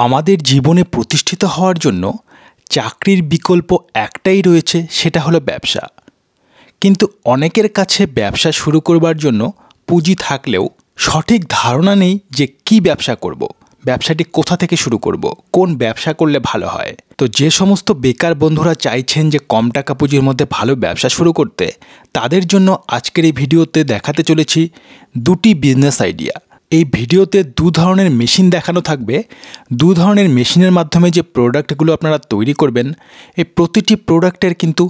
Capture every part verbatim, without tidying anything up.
आमादेर जीवने प्रतिष्ठित होवार जोन्नो चाकरिर विकल्प एकटाई रयेछे सेटा हलो व्यवसा। किन्तु अनेकेर काछे व्यवसा शुरू करबार जोन्नो पुँजी थाकलेओ सठिक धारणा नेई जे कि व्यवसा करब, व्यवसाटी कोथा थेके शुरू करब, कोन व्यवसा करले भालो हय। तो जे समस्त बेकार बंधुरा चाइछेन जे कम टाका पुँजिर मध्ये भालो व्यवसा शुरू करते, तादेर जोन्नो आजकेर एई भिडियोते देखाते चलेछि दुटी बिजनेस आइडिया। এই ভিডিওতে দু ধরনের মেশিন দেখানো থাকবে। দু ধরনের মেশিনের মাধ্যমে যে প্রোডাক্টগুলো আপনারা তৈরি করবেন, এই প্রতিটি প্রোডাক্টের কিন্তু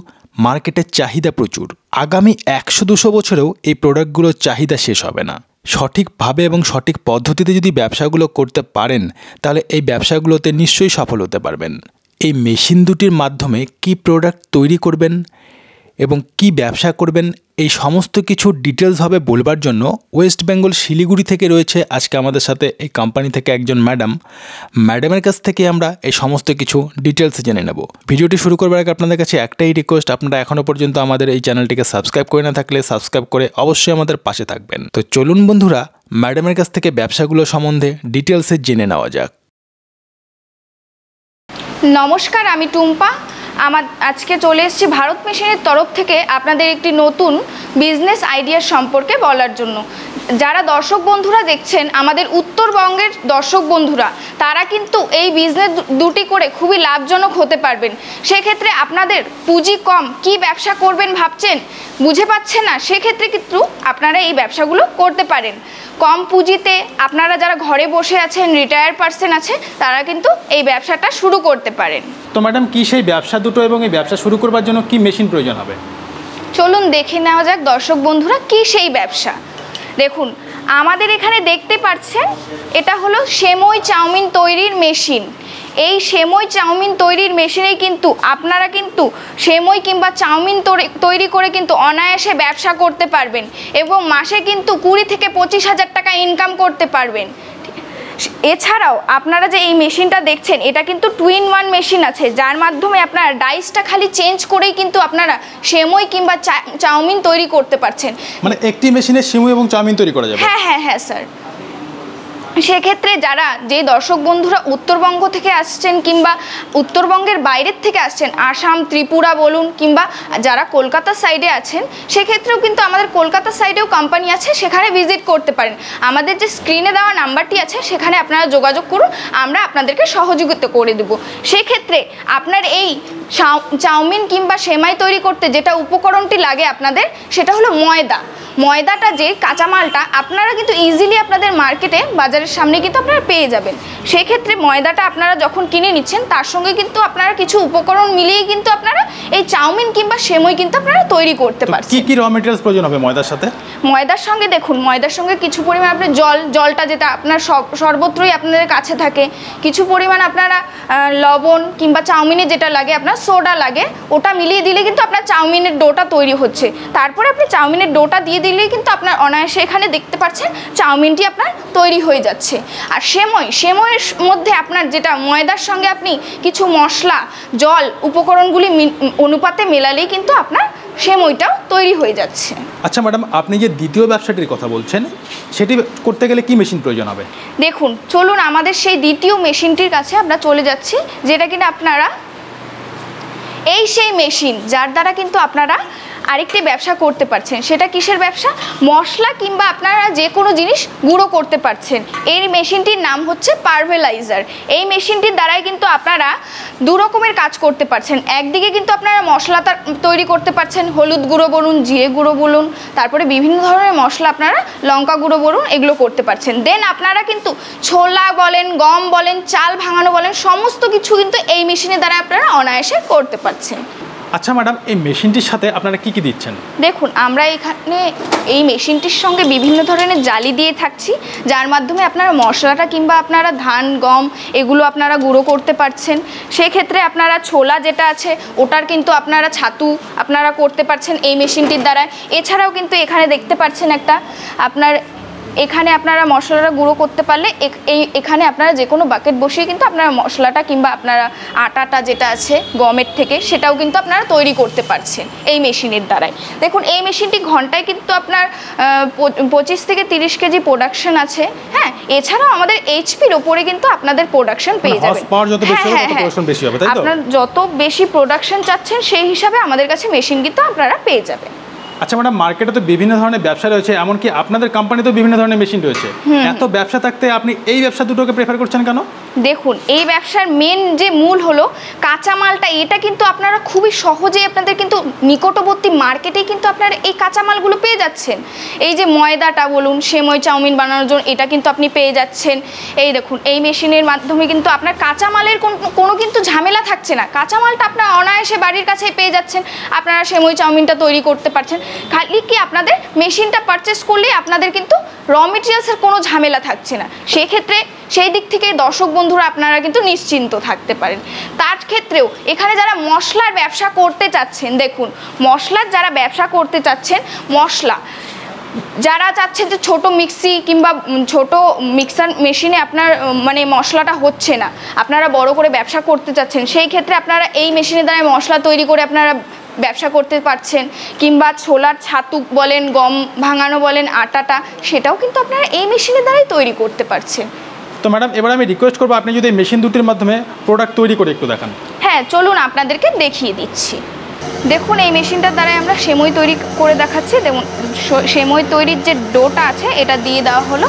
মার্কেটে চাহিদা প্রচুর। আগামী একশো দুশো বছরেও এই প্রোডাক্টগুলোর চাহিদা শেষ হবে না। সঠিকভাবে এবং সঠিক পদ্ধতিতে যদি ব্যবসাগুলো করতে পারেন, তাহলে এই ব্যবসাগুলোতে নিশ্চয়ই সফল হতে পারবেন। এই মেশিন দুটির মাধ্যমে কি প্রোডাক্ট তৈরি করবেন এবং কি ব্যবসা করবেন, এই সমস্ত কিছু ডিটেলসভাবে বলবার জন্য ওয়েস্ট বেঙ্গল শিলিগুড়ি থেকে রয়েছে আজকে আমাদের সাথে এই কোম্পানি থেকে একজন ম্যাডাম। ম্যাডামের কাছ থেকে আমরা এই সমস্ত কিছু ডিটেলসে জেনে নেব। ভিডিওটি শুরু করবার আগে আপনাদের কাছে একটাই রিকোয়েস্ট, আপনারা এখনও পর্যন্ত আমাদের এই চ্যানেলটিকে সাবস্ক্রাইব করে না থাকলে সাবস্ক্রাইব করে অবশ্যই আমাদের পাশে থাকবেন। তো চলুন বন্ধুরা, ম্যাডামের কাছ থেকে ব্যবসাগুলো সম্বন্ধে ডিটেলসে জেনে নেওয়া যাক। নমস্কার, আমি টুম্পা। আমার আজকে চলে এসেছি ভারত মেশিনের তরফ থেকে আপনাদের একটি নতুন বিজনেস আইডিয়া সম্পর্কে বলার জন্য। যারা দর্শক বন্ধুরা দেখছেন, আমাদের উত্তরবঙ্গের দর্শক বন্ধুরা, তারা কিন্তু এই বিজনেস দুটি করে খুবই লাভজনক হতে পারবেন। সেক্ষেত্রে আপনাদের পুঁজি কম, কি ব্যবসা করবেন ভাবছেন, বুঝে পাচ্ছেন না, সেক্ষেত্রে কিন্তু আপনারা এই ব্যবসাগুলো করতে পারেন। কম পুঁজিতে আপনারা যারা ঘরে বসে আছেন, রিটায়ার পার্সন আছে, তারা কিন্তু এই ব্যবসাটা শুরু করতে পারেন। তো ম্যাডাম, কি সেই ব্যবসা দুটো এবং এই ব্যবসা শুরু করবার জন্য কি মেশিন প্রয়োজন হবে, চলুন দেখে নেওয়া যাক। দর্শক বন্ধুরা, কি সেই ব্যবসা দেখুন, আমাদের এখানে দেখতে পাচ্ছেন এটা হলো সেমই চাউমিন তৈরির মেশিন। এই সেমই চাউমিন তৈরির মেশিনেই কিন্তু আপনারা কিন্তু সেমই কিংবা চাউমিন তৈরি করে কিন্তু অনায়াসে ব্যবসা করতে পারবেন এবং মাসে কিন্তু কুড়ি থেকে পঁচিশ হাজার টাকা ইনকাম করতে পারবেন। এছাড়াও আপনারা যে এই মেশিনটা দেখছেন, এটা কিন্তু টুইন ওয়ান মেশিন আছে, যার মাধ্যমে আপনারা ডাইসটা খালি চেঞ্জ করেই কিন্তু আপনারা সেমই কিংবা চাউমিন তৈরি করতে পারছেন। মানে একটি মেশিনে সেমই এবং চাউমিন তৈরি করা যাবে। হ্যাঁ হ্যাঁ হ্যাঁ স্যার। সেক্ষেত্রে যারা যে দর্শক বন্ধুরা উত্তরবঙ্গ থেকে আসছেন কিংবা উত্তরবঙ্গের বাইরের থেকে আসছেন, আসাম, ত্রিপুরা বলুন কিংবা যারা কলকাতা সাইডে আছেন, সেক্ষেত্রেও কিন্তু আমাদের কলকাতা সাইডেও কোম্পানি আছে, সেখানে ভিজিট করতে পারেন। আমাদের যে স্ক্রিনে দেওয়া নাম্বারটি আছে সেখানে আপনারা যোগাযোগ করুন, আমরা আপনাদেরকে সহযোগিতা করে দেবো। সেক্ষেত্রে আপনার এই চাউমিন কিংবা সেমাই তৈরি করতে যেটা উপকরণটি লাগে আপনাদের, সেটা হলো ময়দা। ময়দাটা, যে কাঁচামালটা, আপনারা কিন্তু ইজিলি আপনাদের মার্কেটে বাজারের সামনে কিন্তু আপনারা পেয়ে যাবেন। সেক্ষেত্রে ময়দাটা আপনারা যখন কিনে নিচ্ছেন, তার সঙ্গে কিন্তু আপনারা কিছু উপকরণ মিলিয়ে কিন্তু আপনারা এই চাউমিন কিংবা সেমাই কিন্তু আপনারা তৈরি করতে পারছেন। কি কি র ম্যাটেরিয়ালস প্রয়োজন হবে ময়দার সাথে? ময়দার সঙ্গে দেখুন, ময়দার সঙ্গে কিছু পরিমাণ আপনার জল, জলটা যেটা আপনার সর্বত্রই আপনাদের কাছে থাকে, কিছু পরিমাণ আপনারা লবণ কিংবা চাউমিনে যেটা লাগে আপনার সোডা লাগে, ওটা মিলিয়ে দিলে কিন্তু আপনার চাউমিনের ডোটা তৈরি হচ্ছে। তারপরে আপনি চাউমিনের ডোটা দিয়ে দিলেই কিন্তু আপনার অনায়াসে এখানে দেখতে পাচ্ছেন চাউমিনটি আপনার তৈরি হয়ে যাচ্ছে। আর সেমই সেময়ের মধ্যে আপনার যেটা ময়দার সঙ্গে আপনি কিছু মশলা, জল, উপকরণগুলি অনুপাতে মেলালেই কিন্তু আপনার সেমইটাও তৈরি হয়ে যাচ্ছে। আচ্ছা ম্যাডাম, আপনি যে দ্বিতীয় ব্যবসাটির কথা বলছেন, সেটি করতে গেলে কি মেশিন প্রয়োজন হবে? দেখুন, চলুন আমাদের সেই দ্বিতীয় মেশিনটির কাছে আমরা চলে যাচ্ছি, যেটা কিনা আপনারা এই সেই মেশিন যার দ্বারা কিন্তু আপনারা আরেকটি ব্যবসা করতে পারছেন। সেটা কিসের ব্যবসা? মশলা কিংবা আপনারা যে কোনো জিনিস গুঁড়ো করতে পারছেন। এই মেশিনটির নাম হচ্ছে পারভেলাইজার। এই মেশিনটির দ্বারাই কিন্তু আপনারা দু রকমের কাজ করতে পারছেন। একদিকে কিন্তু আপনারা মশলা তৈরি করতে পারছেন, হলুদ গুঁড়ো বলুন, জিরে গুঁড়ো বলুন, তারপরে বিভিন্ন ধরনের মশলা আপনারা, লঙ্কা গুঁড়ো বলুন, এগুলো করতে পারছেন। দেন আপনারা কিন্তু ছোলা বলেন, গম বলেন, চাল ভাঙানো বলেন, সমস্ত কিছু কিন্তু এই মেশিনের দ্বারা আপনারা অনায়াসে করতে পারছেন। আচ্ছা ম্যাডাম, এই মেশিনটির সাথে আপনারা কি কি দিচ্ছেন? দেখুন, আমরা এখানে এই মেশিনটির সঙ্গে বিভিন্ন ধরনের জালি দিয়ে থাকছি, যার মাধ্যমে আপনারা মশলাটা কিংবা আপনারা ধান, গম এগুলো আপনারা গুঁড়ো করতে পারছেন। সেক্ষেত্রে আপনারা ছোলা যেটা আছে ওটার কিন্তু আপনারা ছাতু আপনারা করতে পারছেন এই মেশিনটির দ্বারা। এছাড়াও কিন্তু এখানে দেখতে পাচ্ছেন একটা আপনার एखाने आपनारा मशलाटा गुँड़ो करते पारले एखाने आपनारा जे कोनो बाकेट बसिए किन्तु आपनारा मशलाटा किंबा आपनारा आटाटा जेटा आछे गमेर थेके सेटाओ किन्तु आपनारा तैरी करते पारछेन एई मेशिनेर द्वाराई। देखुन एई मेशिनटी घंटाय किन्तु आपनार पचिश थेके त्रिश केजी प्रोडक्शन आछे। हाँ, एछाड़ाओ आमादेर एचपिर ओपरे किन्तु आपनादेर प्रोडक्शन पेये जाबेन। आपनारा जत बेशी प्रोडक्शन चाচ্ছেন সেই हिसाबे आमादेर काছে मेशिन किन्तु आपनारा पेये जाबेन। अच्छा मैडम, मार्केटे तो विभिन्न धरनेर व्यवसा रही है, एमनकि आपनादेर कोम्पानितेও विभिन्न धरनेर मेशिन रही है, एत व्यवसा थाकते आपनि एई व्यवसा दुटोके प्रेफार करছেন কেন? देखुन ये व्यवसार मेन जो मूल हलो काँचा मालटा, एटा किन्तु आपनारा खूबी सहजे आपनादेर किन्तु निकटवर्ती मार्केटे किन्तु आपनारा एई काँचा मालगुलो पेये जाচ্ছেন। एई जे मयदाटा बोलुन सेमय चाउमिन बानानोर जोन्नो एटा किन्तु आपनि पेये जाচ্ছেন। एई देखुन एई मेशिनेर माध्यमे किन्तु आपनार काँचा मालेर कोनो किन्तु झामेला थाकছে ना, काँचा मालटा आपनारा अनायासे बाड़िर काछेই पेये जाচ্ছেন। आपनारा सेमय चाउमिनटा तैरी करते पाরছেন, खाली कि आपनादेर मेशिनटा पारचेज करलेই आपनादेर किन्तु र मेटेरियाल्सेर कोनो झामेला थाकছে ना। सेई क्षेत्रे सेई दिक थेके दर्शक बंधुरा आपनारा किन्तु निश्चिंत थाकते पारेन। तार क्षेत्रेओ एखाने जारा मशलार व्यवसा करते चाচ্ছেন, देखुन मशलार जारा व्यवसा करते चाচ্ছেন, मशला যারা চাচ্ছেন যে ছোট মিক্সি কিংবা ছোট মিক্সার মেশিনে আপনার মানে মশলাটা হচ্ছে না, আপনারা বড় করে ব্যবসা করতে চাচ্ছেন, সেই ক্ষেত্রে আপনারা এই মেশিনের দ্বারা মশলা তৈরি করে আপনারা ব্যবসা করতে পারছেন। কিংবা ছোলার ছাতু বলেন, গম ভাঙানো বলেন, আটাটা সেটাও কিন্তু আপনারা এই মেশিনের দ্বারাই তৈরি করতে পারছেন। তো ম্যাডাম, এবারে আমি রিকোয়েস্ট করব আপনি যদি মেশিন দুটির মাধ্যমে প্রোডাক্ট তৈরি করে একটু দেখান। হ্যাঁ, চলুন আপনাদেরকে দেখিয়ে দিচ্ছি। দেখুন এই মেশিনটার দ্বারা আমরা সেমই তৈরি করে দেখাচ্ছি। দেখুন সেমই তৈরির যে ডোটা আছে এটা দিয়ে দেওয়া হলো।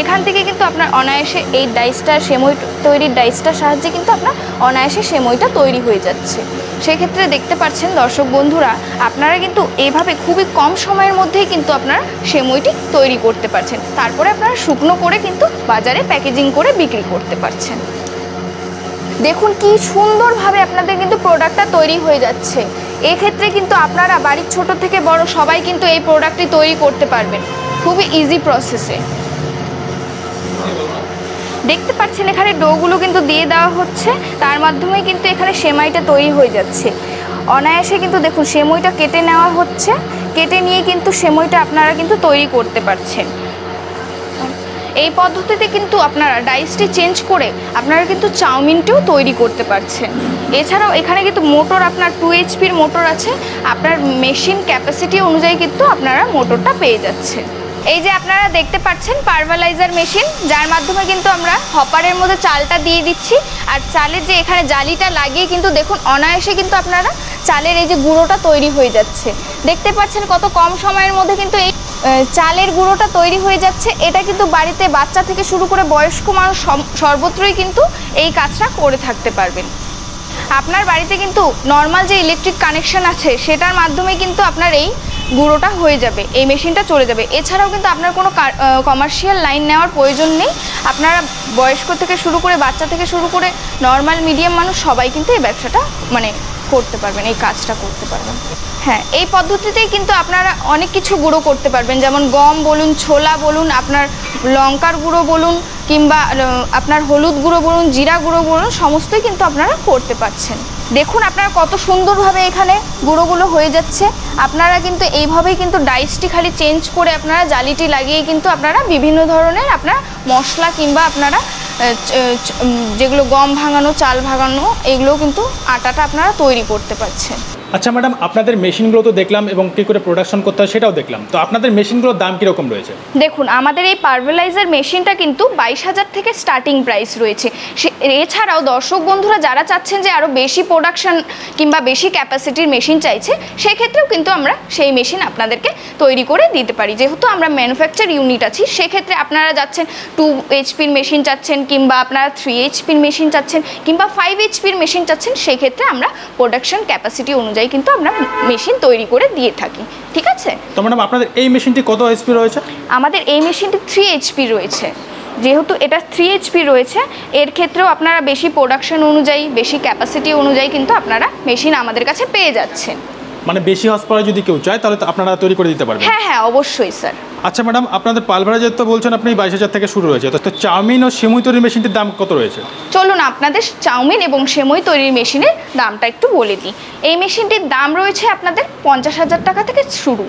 এখান থেকে কিন্তু আপনার অনায়াসে এই ডাইসটা সেমই তৈরির ডাইসটার সাহায্যে কিন্তু আপনার অনায়াসে সেমইটা তৈরি হয়ে যাচ্ছে। সেক্ষেত্রে দেখতে পাচ্ছেন দর্শক বন্ধুরা, আপনারা কিন্তু এইভাবে খুবই কম সময়ের মধ্যেই কিন্তু আপনারা সেমইটি তৈরি করতে পারছেন। তারপরে আপনারা শুকনো করে কিন্তু বাজারে প্যাকেজিং করে বিক্রি করতে পারছেন। দেখুন কি সুন্দরভাবে আপনাদের কিন্তু প্রোডাক্টটা তৈরি হয়ে যাচ্ছে। এক্ষেত্রে কিন্তু আপনারা বাড়ির ছোট থেকে বড় সবাই কিন্তু এই প্রোডাক্টটি তৈরি করতে পারবেন খুবই ইজি প্রসেসে। দেখতে পাচ্ছেন এখানে ডোগুলো কিন্তু দিয়ে দেওয়া হচ্ছে, তার মাধ্যমে কিন্তু এখানে সেমাইটা তৈরি হয়ে যাচ্ছে অনায়াসে। কিন্তু দেখুন সেমইটা কেটে নেওয়া হচ্ছে, কেটে নিয়ে কিন্তু সেমইটা আপনারা কিন্তু তৈরি করতে পারছেন। এই পদ্ধতিতে কিন্তু আপনারা ডাইসটি চেঞ্জ করে আপনারা কিন্তু চাউমিনটিও তৈরি করতে পারছেন। এছাড়াও এখানে কিন্তু মোটর আপনার টু এইচপির মোটর আছে, আপনার মেশিন ক্যাপাসিটি অনুযায়ী কিন্তু আপনারা মোটরটা পেয়ে যাচ্ছেন। এই যে আপনারা দেখতে পাচ্ছেন পারভালাইজার মেশিন, যার মাধ্যমে কিন্তু আমরা হপারের মধ্যে চালটা দিয়ে দিচ্ছি, আর চালের যে এখানে জালিটা লাগিয়ে কিন্তু দেখুন অনায়াসে কিন্তু আপনারা চালের এই যে গুঁড়োটা তৈরি হয়ে যাচ্ছে। দেখতে পাচ্ছেন কত কম সময়ের মধ্যে কিন্তু এই চালের গুঁড়োটা তৈরি হয়ে যাচ্ছে। এটা কিন্তু বাড়িতে বাচ্চা থেকে শুরু করে বয়স্ক মানুষ সর্বত্রই কিন্তু এই কাজটা করে থাকতে পারবেন। আপনার বাড়িতে কিন্তু নর্মাল যে ইলেকট্রিক কানেকশন আছে সেটার মাধ্যমে কিন্তু আপনার এই গুঁড়োটা হয়ে যাবে, এই মেশিনটা চলে যাবে। এছাড়াও কিন্তু আপনার কোনো কমার্শিয়াল লাইন নেওয়ার প্রয়োজন নেই। আপনারা বয়স্ক থেকে শুরু করে বাচ্চা থেকে শুরু করে নর্মাল মিডিয়াম মানুষ সবাই কিন্তু এই ব্যবসাটা মানে করতে পারবেন, এই কাজটা করতে পারবেন। হ্যাঁ, এই পদ্ধতিতেই কিন্তু আপনারা অনেক কিছু গুঁড়ো করতে পারবেন, যেমন গম বলুন, ছোলা বলুন, আপনার লঙ্কার গুঁড়ো বলুন, কিংবা আপনার হলুদ গুঁড়ো বলুন, জিরা গুঁড়ো বলুন, সমস্তই কিন্তু আপনারা করতে পারছেন। দেখুন আপনারা কত সুন্দরভাবে এখানে গুঁড়োগুলো হয়ে যাচ্ছে। আপনারা কিন্তু এইভাবেই কিন্তু ডাইসটি খালি চেঞ্জ করে আপনারা জালিটি লাগিয়ে কিন্তু আপনারা বিভিন্ন ধরনের আপনার মশলা কিংবা আপনারা যেগুলো গম ভাঙানো, চাল ভাঙানো, এগুলো কিন্তু আটাটা আপনারা তৈরি করতে পারছেন। আচ্ছা ম্যাডাম, আপনাদের মেশিনগুলো তো দেখলাম এবং কী করে প্রোডাকশন করতে হয় সেটাও দেখলাম, তো আপনাদের মেশিনগুলোর দাম কীরকম রয়েছে? দেখুন আমাদের এই পারভেলাইজার মেশিনটা কিন্তু বাইশ হাজার থেকে স্টার্টিং প্রাইস রয়েছে। এছাড়াও দর্শক বন্ধুরা যারা চাচ্ছেন যে আরও বেশি প্রোডাকশন কিংবা বেশি ক্যাপাসিটির মেশিন চাইছে, সেক্ষেত্রেও কিন্তু আমরা সেই মেশিন আপনাদেরকে তৈরি করে দিতে পারি। যেহেতু আমরা ম্যানুফ্যাকচার ইউনিট আছি, সেক্ষেত্রে আপনারা যাচ্ছেন টু এইচপির মেশিন চাচ্ছেন, কিংবা আপনারা থ্রি এইচপির মেশিন চাচ্ছেন, কিংবা ফাইভ এইচপির মেশিন চাচ্ছেন, সেক্ষেত্রে আমরা প্রোডাকশন ক্যাপাসিটি অনুযায়ী কিন্তু আমরা মেশিন তৈরি করে দিয়ে থাকি। ঠিক আছে, তো ম্যাডাম আপনাদের এই মেশিনটি কত এইচপি রয়েছে? আমাদের এই মেশিনটি থ্রি এইচপি রয়েছে। যেহেতু এটা থ্রি এইচপি রয়েছে, এর ক্ষেত্রেও আপনারা বেশি প্রোডাকশন অনুযায়ী, বেশি ক্যাপাসিটি অনুযায়ী কিন্তু আপনারা মেশিন আমাদের কাছে পেয়ে যাচ্ছেন। মানে বেশি হস পাওয়া যদি কেউ চায় তাহলে আপনারা তৈরি করে দিতে পারবেন। হ্যাঁ হ্যাঁ অবশ্যই স্যার। আচ্ছা ম্যাডাম আপনাদের পালভাড়া যেত বলছেন আপনি বাইশ হাজার থেকে শুরু হয়েছে, তো চাউমিন ও সেমাই তৈরির মেশিনটির দাম কত রয়েছে? চলুন আপনাদের চাউমিন এবং সেমাই তৈরির মেশিনের দামটা একটু বলে দিই। এই মেশিনটির দাম রয়েছে আপনাদের পঞ্চাশ হাজার টাকা থেকে শুরু।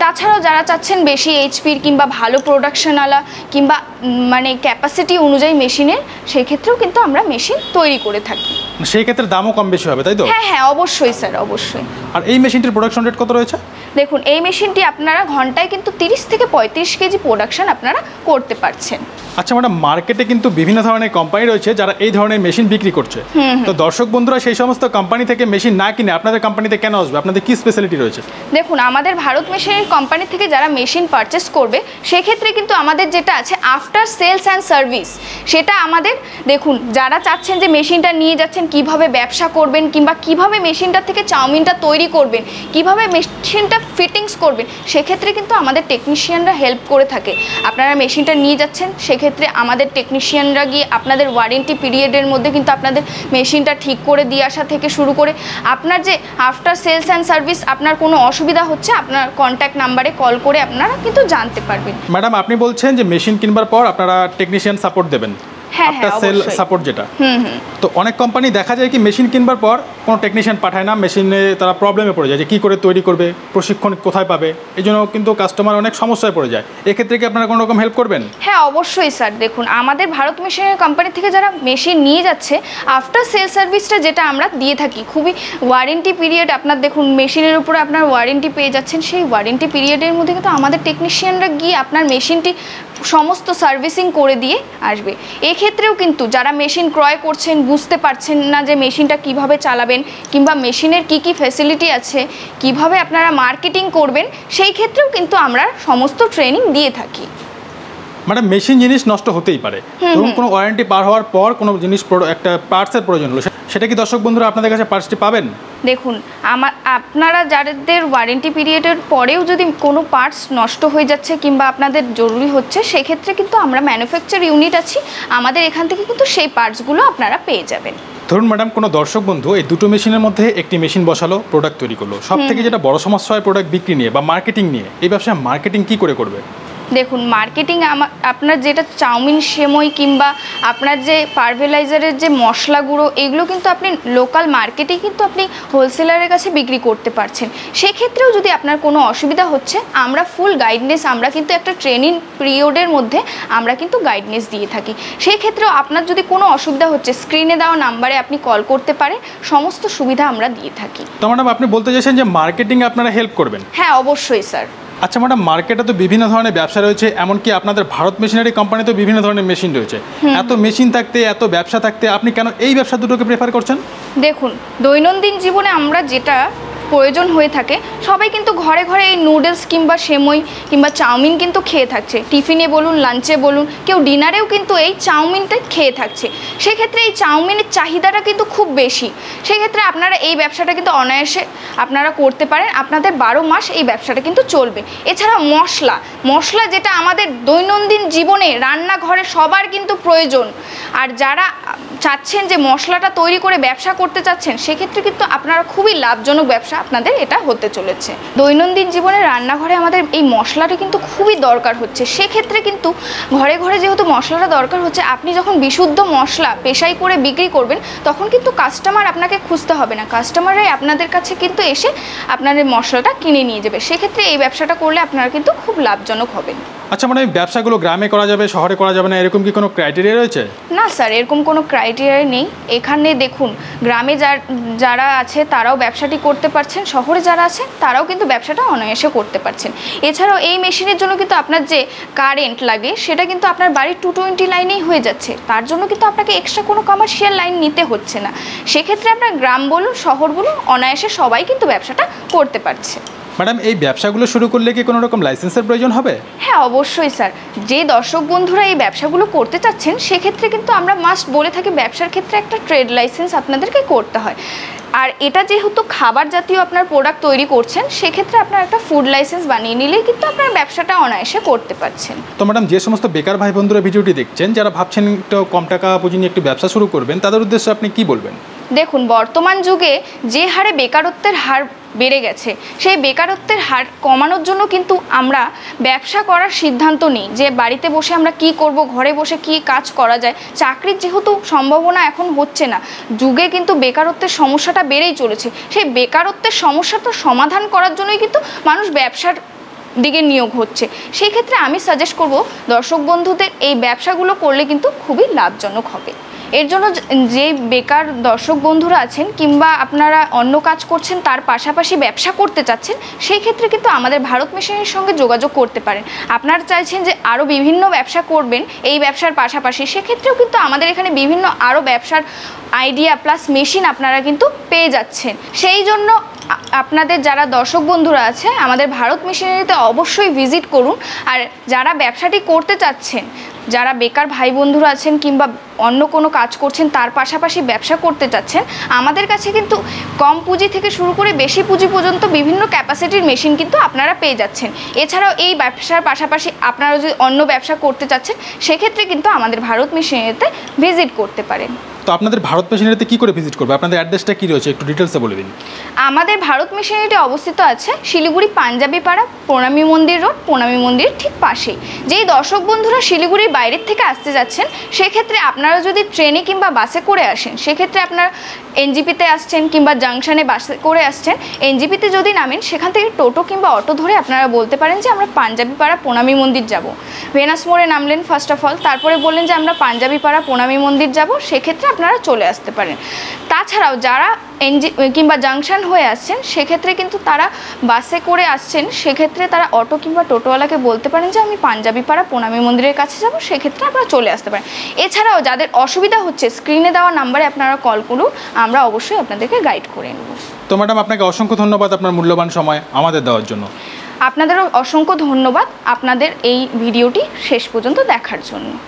তাছাড়াও যারা চাচ্ছেন বেশি এইচপির কিংবা ভালো প্রোডাকশনওয়ালা কিংবা মানে ক্যাপাসিটি অনুযায়ী মেশিনের, সেই ক্ষেত্রেও কিন্তু আমরা মেশিন তৈরি করে থাকি। সেই ক্ষেত্রে দামও কম বেশি হবে তাই তো? হ্যাঁ হ্যাঁ অবশ্যই স্যার অবশ্যই। আর এই মেশিনটির প্রোডাকশন রেট কত রয়েছে? দেখুন এই মেশিনটি আপনারা ঘন্টায় কিন্তু তিরিশ থেকে পঁয়ত্রিশ কেজি প্রোডাকশন আপনারা করতে পারছেন। আচ্ছা ম্যাডাম মার্কেটে কিন্তু বিভিন্ন ধরনের কোম্পানি রয়েছে যারা এই ধরনের মেশিন বিক্রি করছে, তো দর্শক বন্ধুরা সেই সমস্ত কোম্পানি থেকে মেশিন না কিনে আপনাদের কোম্পানিতে কেন আসবে? আপনাদের কি স্পেশালিটি রয়েছে? দেখুন আমাদের ভারত মেশিনারি কোম্পানি থেকে যারা মেশিন পারচেস করবে সেক্ষেত্রে কিন্তু আমাদের যেটা আছে আফটার সেলস অ্যান্ড সার্ভিস, সেটা আমাদের দেখুন যারা চাচ্ছেন যে মেশিনটা নিয়ে যাচ্ছেন কিভাবে ব্যবসা করবেন কিংবা কিভাবে মেশিনটা থেকে চাউমিনটা তৈরি করবেন, কিভাবে মেশিনটা ফিটিংস করবেন, সেক্ষেত্রে কিন্তু আমাদের টেকনিশিয়ানরা হেল্প করে থাকে। আপনারা মেশিনটা নিয়ে যাচ্ছেন সেক্ষেত্রে আমাদের টেকনিশিয়ানরা গিয়ে আপনাদের ওয়ারেন্টি পিরিয়ডের মধ্যে কিন্তু আপনাদের মেশিনটা ঠিক করে দিয়ে আসা থেকে শুরু করে আপনার যে আফটার সেলস অ্যান্ড সার্ভিস, আপনার কোনো অসুবিধা হচ্ছে আপনার কন্ট্যাক্ট নাম্বারে কল করে আপনারা কিন্তু জানতে পারবেন। ম্যাডাম আপনি বলছেন যে মেশিন কিনবার পর আপনারা টেকনিশিয়ান সাপোর্ট দেবেন, আফটার সেল সাপোর্ট যেটা, তো অনেক কোম্পানি দেখা যায় কি মেশিন কিনবার পর কোনো টেকনিশিয়ান পাঠায় না, মেশিনে তারা প্রবলেমে পড়ে যায় যে কী করে তৈরি করবে, প্রশিক্ষণ কোথায় পাবে, এই জন্য কিন্তু কাস্টমার অনেক সমস্যায় পড়ে যায়। এক্ষেত্রে কি আপনারা কোনো রকম হেল্প করবেন? হ্যাঁ অবশ্যই স্যার। দেখুন আমাদের ভারত মেশিনারি কোম্পানি থেকে যারা মেশিন নিয়ে যাচ্ছে আফটার সেল সার্ভিসটা যেটা আমরা দিয়ে থাকি খুবই ওয়ারেন্টি পিরিয়ড, আপনার দেখুন মেশিনের উপরে আপনার ওয়ারেন্টি পেয়ে যাচ্ছেন, সেই ওয়ারেন্টি পিরিয়ডের মধ্যে কিন্তু আমাদের টেকনিশিয়ানরা গিয়ে আপনার মেশিনটি সমস্ত সার্ভিসিং করে দিয়ে আসবে। এক্ষেত্রেও কিন্তু যারা মেশিন ক্রয় করছেন বুঝতে পারছেন না যে মেশিনটা কিভাবে চালাবেন কিংবা মেশিনের কি কি ফ্যাসিলিটি আছে, কিভাবে আপনারা মার্কেটিং করবেন, সেই ক্ষেত্রেও কিন্তু আমরা সমস্ত ট্রেনিং দিয়ে থাকি। মানে মেশিন জিনিস নষ্ট হতেই পারে, ধরুন কোনো ওয়ারেন্টি পার হওয়ার পর কোনো জিনিস একটা পার্টসের প্রয়োজন হলো, সেটা কি দর্শক বন্ধুরা আপনাদের কাছে পার্টসটি পাবেন? দেখুন আমার আপনারা যাদের ওয়ারেন্টি পিরিয়ডের পরেও যদি কোনো পার্টস নষ্ট হয়ে যাচ্ছে কিংবা আপনাদের জরুরি হচ্ছে, সেক্ষেত্রে কিন্তু আমরা ম্যানুফ্যাকচার ইউনিট আছি আমাদের, এখান থেকে কিন্তু সেই পার্টসগুলো আপনারা পেয়ে যাবেন। ধরুন ম্যাডাম কোনো দর্শক বন্ধু এই দুটো মেশিনের মধ্যে একটি মেশিন বসালো, প্রোডাক্ট তৈরি করলো, সব থেকে যেটা বড় সমস্যা হয় প্রোডাক্ট বিক্রি নিয়ে বা মার্কেটিং নিয়ে, এই ব্যবসায় মার্কেটিং কী করে করবে? দেখুন মার্কেটিং আমার আপনার যেটা চাউমিন সেমাই কিংবা আপনার যে পার্ভেলাইজারের যে মশলা গুঁড়ো, এগুলো কিন্তু আপনি লোকাল মার্কেটে কিন্তু আপনি হোলসেলারের কাছে বিক্রি করতে পারছেন। সেক্ষেত্রেও যদি আপনার কোনো অসুবিধা হচ্ছে আমরা ফুল গাইডনেস, আমরা কিন্তু একটা ট্রেনিং পিরিয়ডের মধ্যে আমরা কিন্তু গাইডনেস দিয়ে থাকি। সেক্ষেত্রেও আপনার যদি কোনো অসুবিধা হচ্ছে স্ক্রিনে দেওয়া নাম্বারে আপনি কল করতে পারেন, সমস্ত সুবিধা আমরা দিয়ে থাকি। তো ম্যাডাম আপনি বলতে চাইছেন যে মার্কেটিংয়ে আপনারা হেল্প করবেন? হ্যাঁ অবশ্যই স্যার। আচ্ছা ম্যাডাম মার্কেটে তো বিভিন্ন ধরনের ব্যবসা রয়েছে, এমনকি আপনাদের ভারত মেশিনারি কোম্পানিতেও বিভিন্ন ধরনের মেশিন রয়েছে, এত মেশিন থাকতে এত ব্যবসা থাকতে আপনি কেন এই ব্যবসা দুটোকে প্রেফার করছেন? দেখুন দৈনন্দিন জীবনে আমরা যেটা প্রয়োজন হয়ে থাকে, সবাই কিন্তু ঘরে ঘরে এই নুডলস কিংবা সেমাই কিংবা চাউমিন কিন্তু খেয়ে থাকছে, টিফিনে বলুন লাঞ্চে বলুন, কেউ ডিনারেও কিন্তু এই চাউমিনটা খেয়ে থাকছে। সেক্ষেত্রে এই চাউমিনের চাহিদাটা কিন্তু খুব বেশি, সেক্ষেত্রে আপনারা এই ব্যবসাটা কিন্তু অনায়াসে আপনারা করতে পারেন, আপনাদের বারো মাস এই ব্যবসাটা কিন্তু চলবে। এছাড়া মশলা, মশলা যেটা আমাদের দৈনন্দিন জীবনে রান্নাঘরে সবার কিন্তু প্রয়োজন, আর যারা চাচ্ছেন যে মশলাটা তৈরি করে ব্যবসা করতে চাচ্ছেন সেক্ষেত্রে কিন্তু আপনারা খুবই লাভজনক ব্যবসা আপনাদের এটা হতে চলেছে। দৈনন্দিন জীবনে রান্নাঘরে আমাদের এই মশলাটা কিন্তু খুবই দরকার হচ্ছে, সেক্ষেত্রে কিন্তু ঘরে ঘরে যেহেতু মশলাটা দরকার হচ্ছে, আপনি যখন বিশুদ্ধ মশলা পেশাই করে বিক্রি করবেন তখন কিন্তু কাস্টমার আপনাকে খুঁজতে হবে না, কাস্টমাররাই আপনাদের কাছে কিন্তু এসে আপনাদের মশলাটা কিনে নিয়ে যাবে। সেক্ষেত্রে এই ব্যবসাটা করলে আপনারা কিন্তু খুব লাভজনক হবেন। আচ্ছা মানে ব্যবসাগুলো গ্রামে করা যাবে শহরে করা যাবে না, এরকম কি কোনো ক্রাইটেরিয়া রয়েছে? না স্যার এরকম কোনো ক্রাইটেরিয়া নেই। এখানে দেখুন গ্রামে যারা আছে তারাও ব্যবসাটি করতে পারছেন, শহরে যারা আছে তারাও কিন্তু ব্যবসাটা অনায়াসে করতে পারছেন। এছাড়াও এই মেশিনের জন্য কিন্তু আপনার যে কারেন্ট লাগে সেটা কিন্তু আপনার বাড়ির টু টোয়েন্টি লাইনেই হয়ে যাচ্ছে, তার জন্য কিন্তু আপনাকে এক্সট্রা কোনো কমার্শিয়াল লাইন নিতে হচ্ছে না। সেক্ষেত্রে আপনার গ্রাম বলুন শহর বলুন অনায়াসে সবাই কিন্তু ব্যবসাটা করতে পারছে। ম্যাডাম এই ব্যবসাগুলো শুরু করলে কি কোনো রকম লাইসেন্সের প্রয়োজন হবে? হ্যাঁ অবশ্যই স্যার। যে দর্শক বন্ধুরা এই ব্যবসাগুলো করতে চাচ্ছেন সেক্ষেত্রে কিন্তু আমরা মাস্ট বলে থাকি ব্যবসার ক্ষেত্রে একটা ট্রেড লাইসেন্স আপনাদেরকে করতে হয়। আর এটা যেহেতু খাবার জাতীয় আপনার প্রোডাক্ট তৈরি করছেন সেক্ষেত্রে আপনার একটা ফুড লাইসেন্স বানিয়ে নিলেই কিন্তু আপনার ব্যবসাটা অনায়াসে করতে পারছেন। তো ম্যাডাম যে সমস্ত বেকার ভাই বন্ধুরা ভিডিওটি দেখছেন, যারা ভাবছেন একটু কম টাকা পুঁজি নিয়ে একটু ব্যবসা শুরু করবেন, তাদের উদ্দেশ্যে আপনি কি বলবেন? দেখুন বর্তমান যুগে যে হারে বেকারত্বের হার বেড়ে গেছে সেই বেকারত্বের হার কমানোর জন্য কিন্তু আমরা ব্যবসা করার সিদ্ধান্ত নিই যে বাড়িতে বসে আমরা কি করব, ঘরে বসে কি কাজ করা যায়। চাকরির যেহেতু সম্ভাবনা এখন হচ্ছে না, যুগে কিন্তু বেকারত্বের সমস্যাটা বেড়েই চলেছে। সেই বেকারত্বের সমস্যা তো সমাধান করার জন্যই কিন্তু মানুষ ব্যবসার দিকে নিয়োগ হচ্ছে। সেই ক্ষেত্রে আমি সাজেস্ট করব দর্শক বন্ধুদের এই ব্যবসাগুলো করলে কিন্তু খুবই লাভজনক হবে। এর জন্য যে বেকার দর্শক বন্ধুরা আছেন কিংবা আপনারা অন্য কাজ করছেন তার পাশাপাশি ব্যবসা করতে চাচ্ছেন, সেই ক্ষেত্রে কিন্তু আমাদের ভারত মিশনের সঙ্গে যোগাযোগ করতে পারেন। আপনারা চাইছেন যে আরও বিভিন্ন ব্যবসা করবেন এই ব্যবসার পাশাপাশি, সেক্ষেত্রেও কিন্তু আমাদের এখানে বিভিন্ন আরও ব্যবসার আইডিয়া প্লাস মেশিন আপনারা কিন্তু পেয়ে যাচ্ছেন। সেই জন্য আপনাদের যারা দর্শক বন্ধুরা আছে আমাদের ভারত মিশনারিতে অবশ্যই ভিজিট করুন। আর যারা ব্যবসাটি করতে চাচ্ছেন, যারা বেকার ভাই বন্ধুরা আছেন কিংবা অন্য কোনো কাজ করছেন তার পাশাপাশি ব্যবসা করতে চাচ্ছেন, আমাদের কাছে কিন্তু কম পুঁজি থেকে শুরু করে বেশি পুঁজি পর্যন্ত বিভিন্ন ক্যাপাসিটির মেশিন কিন্তু আপনারা পেয়ে যাচ্ছেন। এছাড়াও এই ব্যবসার পাশাপাশি আপনারা যদি অন্য ব্যবসা করতে চাচ্ছেন সেক্ষেত্রে কিন্তু আমাদের ভারত মিশনারিতে ভিজিট করতে পারেন। তো আপনাদের ভারত মিশনারিতে কি করে ভিজিট করবে, আপনাদের অ্যাড্রেসটা কি রয়েছে একটু ডিটেইলসে বলে দিন। আমাদের ভারত মিশনারিটি অবস্থিত আছে শিলিগুড়ি পাঞ্জাবি পাড়া প্রণামী মন্দির রোড, প্রণামী মন্দির ঠিক পাশেই। যেই দর্শক বন্ধুরা শিলিগুড়ির বাইরের থেকে আসতে যাচ্ছেন সেক্ষেত্রে আপনারা যদি ট্রেনে কিংবা বাসে করে আসেন, সেক্ষেত্রে আপনারা এনজিপিতে আসছেন কিংবা জাংশনে বাসে করে আসছেন, এনজিপিতে যদি নামেন সেখান থেকে টোটো কিংবা অটো ধরে আপনারা বলতে পারেন যে আমরা পাঞ্জাবি পাড়া প্রণামী মন্দির যাব। ভেনাস মোড়ে নামলেন ফার্স্ট অফ অল, তারপরে বললেন যে আমরা পাঞ্জাবি পাড়া প্রণামী মন্দির যাব, সেক্ষেত্রে আপনারা চলে আসতে পারেন। তাছাড়াও যারা এনজি কিংবা জাংশন হয়ে আসছেন সেক্ষেত্রে কিন্তু তারা বাসে করে আসছেন, সেক্ষেত্রে তারা অটো কিংবা টোটোওয়ালাকে বলতে পারেন যে আমি পাঞ্জাবি পাড়া প্রণামী মন্দিরের কাছে যাব, সেক্ষেত্রে আপনারা চলে আসতে পারেন। এছাড়াও যাদের অসুবিধা হচ্ছে স্ক্রিনে দেওয়া নাম্বারে আপনারা কল করুন, আমরা অবশ্যই আপনাদেরকে গাইড করে নেব। তো ম্যাডাম আপনাকে অসংখ্য ধন্যবাদ আপনার মূল্যবান সময় আমাদের দেওয়ার জন্য। আপনাদেরও অসংখ্য ধন্যবাদ আপনাদের এই ভিডিওটি শেষ পর্যন্ত দেখার জন্য।